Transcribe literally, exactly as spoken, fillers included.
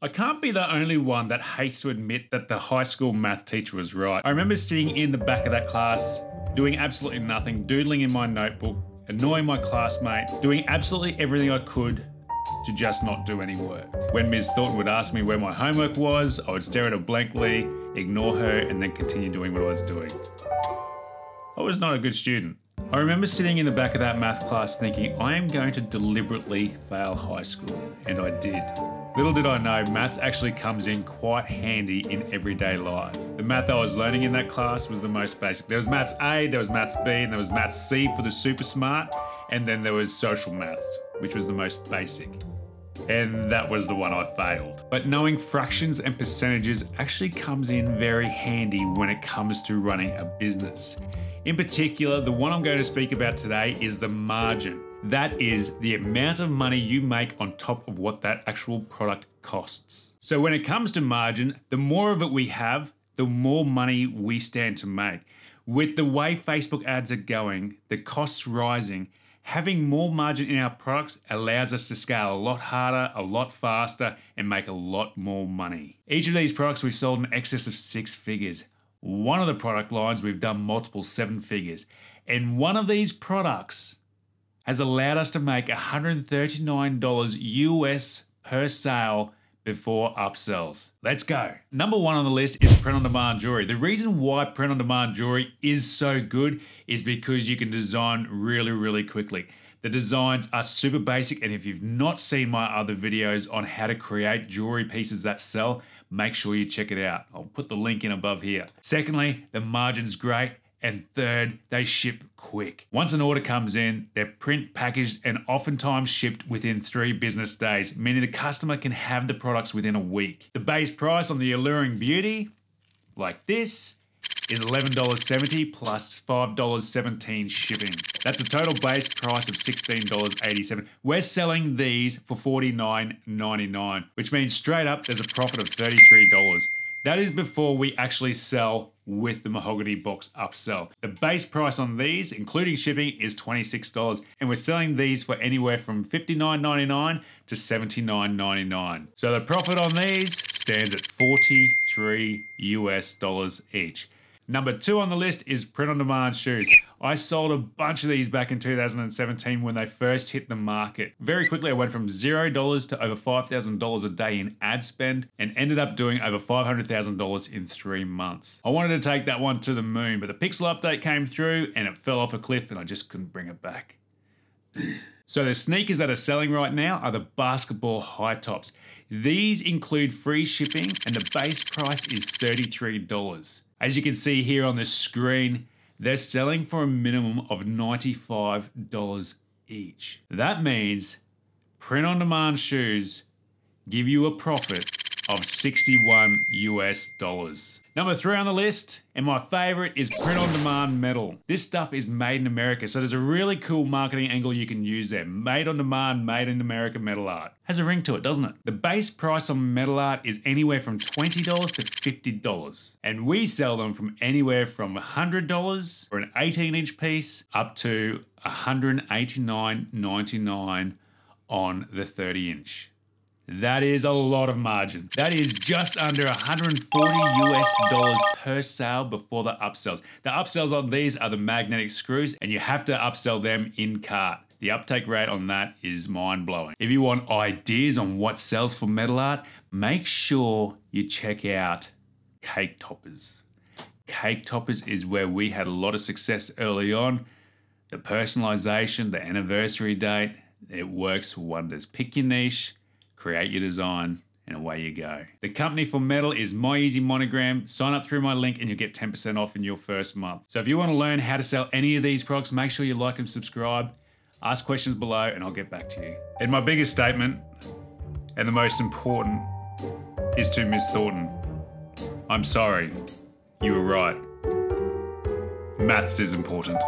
I can't be the only one that hates to admit that the high school math teacher was right. I remember sitting in the back of that class, doing absolutely nothing, doodling in my notebook, annoying my classmate, doing absolutely everything I could to just not do any work. When Miz Thornton would ask me where my homework was, I would stare at her blankly, ignore her, and then continue doing what I was doing. I was not a good student. I remember sitting in the back of that math class thinking, I am going to deliberately fail high school, and I did. Little did I know, maths actually comes in quite handy in everyday life. The math I was learning in that class was the most basic. There was maths A, there was maths B, and there was maths C for the super smart, and then there was social maths, which was the most basic. And that was the one I failed. But knowing fractions and percentages actually comes in very handy when it comes to running a business. In particular, the one I'm going to speak about today is the margin. That is the amount of money you make on top of what that actual product costs. So when it comes to margin, the more of it we have, the more money we stand to make. With the way Facebook ads are going, the costs rising, having more margin in our products allows us to scale a lot harder, a lot faster, and make a lot more money. Each of these products we've sold in excess of six figures. One of the product lines we've done multiple seven figures. And one of these products has allowed us to make one hundred thirty-nine dollars U S per sale before upsells. Let's go. Number one on the list is print-on-demand jewelry. The reason why print-on-demand jewelry is so good is because you can design really, really quickly. The designs are super basic, and if you've not seen my other videos on how to create jewelry pieces that sell, make sure you check it out. I'll put the link in above here. Secondly, the margin's great. And third, they ship quick. Once an order comes in, they're print packaged and oftentimes shipped within three business days, meaning the customer can have the products within a week. The base price on the alluring beauty, like this, is eleven dollars seventy plus five dollars seventeen shipping. That's a total base price of sixteen dollars eighty-seven. We're selling these for forty-nine ninety-nine, which means straight up there's a profit of thirty-three dollars. That is before we actually sell with the mahogany box upsell. The base price on these, including shipping, is twenty-six dollars, and we're selling these for anywhere from fifty-nine ninety-nine to seventy-nine ninety-nine. So the profit on these stands at forty-three U S dollars each. Number two on the list is print-on-demand shoes. I sold a bunch of these back in two thousand seventeen when they first hit the market. Very quickly, I went from zero dollars to over five thousand dollars a day in ad spend and ended up doing over five hundred thousand dollars in three months. I wanted to take that one to the moon, but the Pixel update came through and it fell off a cliff and I just couldn't bring it back. So the sneakers that are selling right now are the basketball high tops. These include free shipping and the base price is thirty-three dollars. As you can see here on the screen, they're selling for a minimum of ninety-five dollars each. That means print-on-demand shoes give you a profit of sixty-one U S dollars. Number three on the list, and my favorite, is print-on-demand metal. This stuff is made in America, so there's a really cool marketing angle you can use there. Made-on-demand, made in America metal art. Has a ring to it, doesn't it? The base price on metal art is anywhere from twenty dollars to fifty dollars, and we sell them from anywhere from one hundred dollars for an eighteen inch piece up to one hundred eighty-nine ninety-nine on the thirty inch. That is a lot of margin. That is just under one hundred forty U S dollars per sale before the upsells. The upsells on these are the magnetic screws, and you have to upsell them in cart. The uptake rate on that is mind-blowing. If you want ideas on what sells for metal art, make sure you check out Cake Toppers. Cake Toppers is where we had a lot of success early on. The personalization, the anniversary date, it works wonders. Pick your niche, create your design, and away you go. The company for metal is MyEasyMonogram. Sign up through my link and you'll get ten percent off in your first month. So if you want to learn how to sell any of these products, make sure you like and subscribe. Ask questions below and I'll get back to you. And my biggest statement, and the most important, is to Miz Thornton. I'm sorry, you were right. Maths is important.